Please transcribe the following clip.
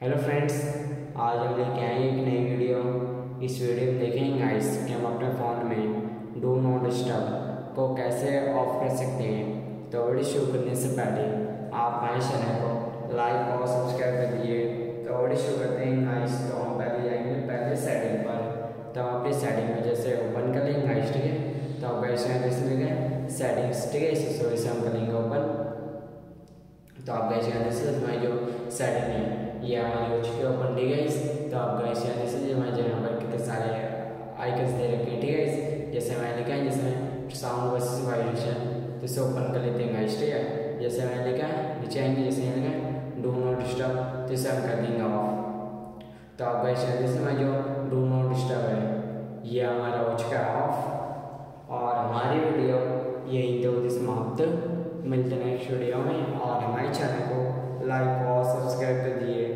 Hello friends, आज हम लेके आए एक नई वीडियो। इस वीडियो में देखेंगे गाइस कि हम अपने फ़ोन में डू नॉट डिस्टर्ब को कैसे ऑफ कर सकते हैं। तो वीडियो शुरू करने से पहले आप हमारे चैनल को लाइक और सब्सक्राइब कर दीजिए। तो वीडियो शुरू करते हैं गाइस। तो हम पहले जाएंगे पहले सेटिंग पर। तो अपनी सेटिंग में जैसे ओपन कर लेंगे गाइस, ठीक है। तो आप गाइस सेटिंग्स, ठीक है, इसी स्टोरी से हम करेंगे ओपन। तो आप गाइस यहाँ से हमारी जो सेटिंग है ये हमारे हो चुके ओपन, ठीक है। तो आप गाइस यहाँ से हमारे यहाँ पर कितने सारे आइकन्स दे रखे हैं, ठीक है। जैसे मैंने लिखा है जिसमें साउंड वर्सेस वाइब्रेशन, तो इसे ओपन कर लेते हैं गाइस, ठीक है। जैसे मैंने लिखा है नीचे आएंगे, जैसे यहाँ लिखा है डू नॉट डिस्टर्ब, तो इसे हम कर देंगे ऑफ। तो आप गाइस यहाँ से हमारे जो डू नॉट डिस्टर्ब है ये हमारा हो चुका है ऑफ। और हमारी वीडियो यही तो होती समाप्त। मिलते नेक्स्ट वीडियो में और हमारे चैनल को लाइक और सब्सक्राइब कर दिए।